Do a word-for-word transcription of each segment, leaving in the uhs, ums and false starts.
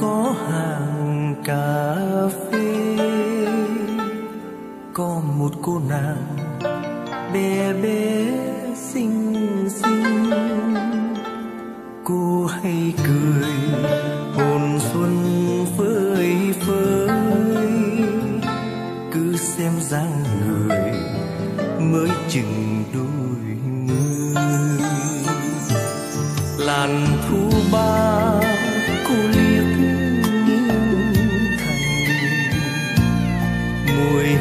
có hàng cà phê, có một cô nàng bé bé xinh xinh, cô hay cười hồn xuân phơi phới. Cứ xem dáng người mới chừng đôi mươi, làn thu ba cô liếc nhìn thành, mùi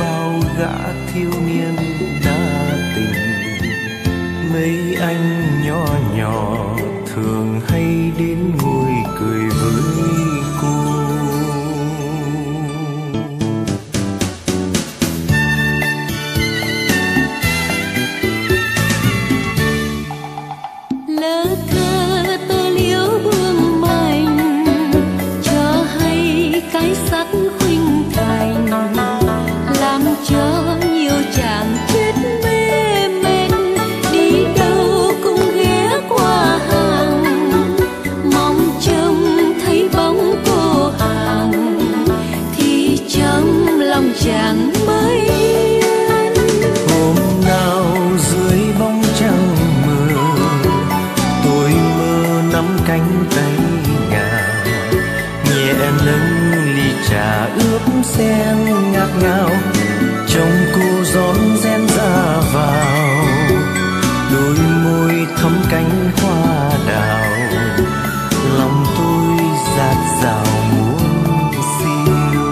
bao gã thiếu niên đa tình. Mấy anh nhỏ nhỏ thường hay đến ngồi cười với cô. Sen ngạt ngào trong cô gió rén ra vào, đôi môi thắm cánh hoa đào, lòng tôi dạt dào muốn siêu.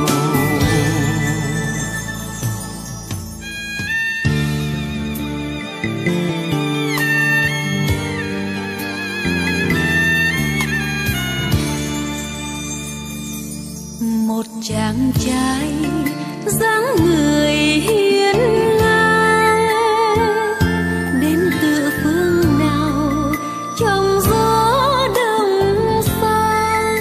Một chàng trai dáng người hiền lành đến từ phương nào trong gió đông sang,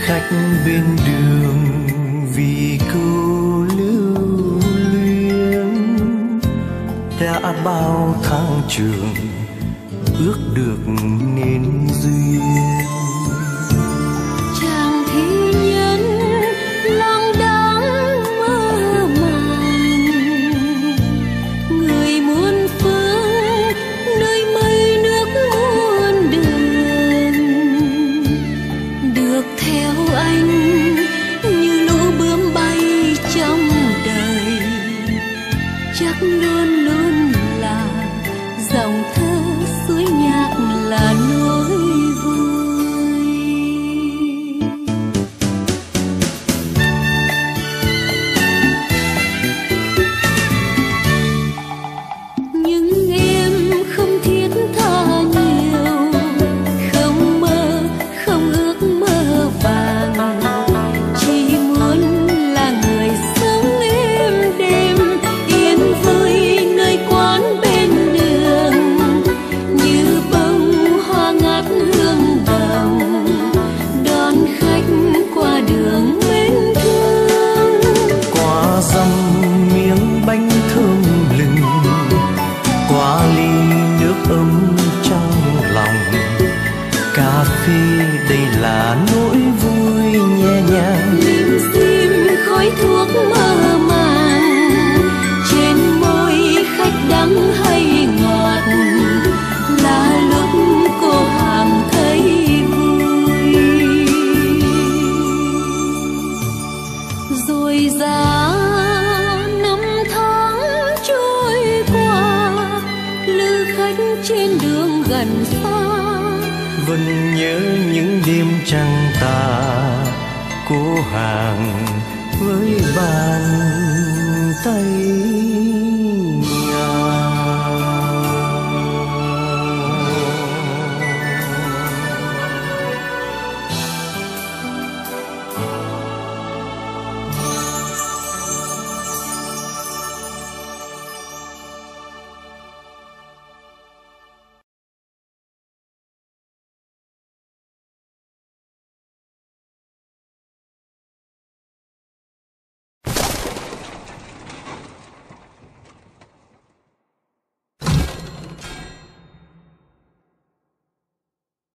khách bên đường vì câu lưu luyến đã bao tháng trường ước được nên duyên. Vẫn nhớ những đêm trăng tà, cô hàng với bạn.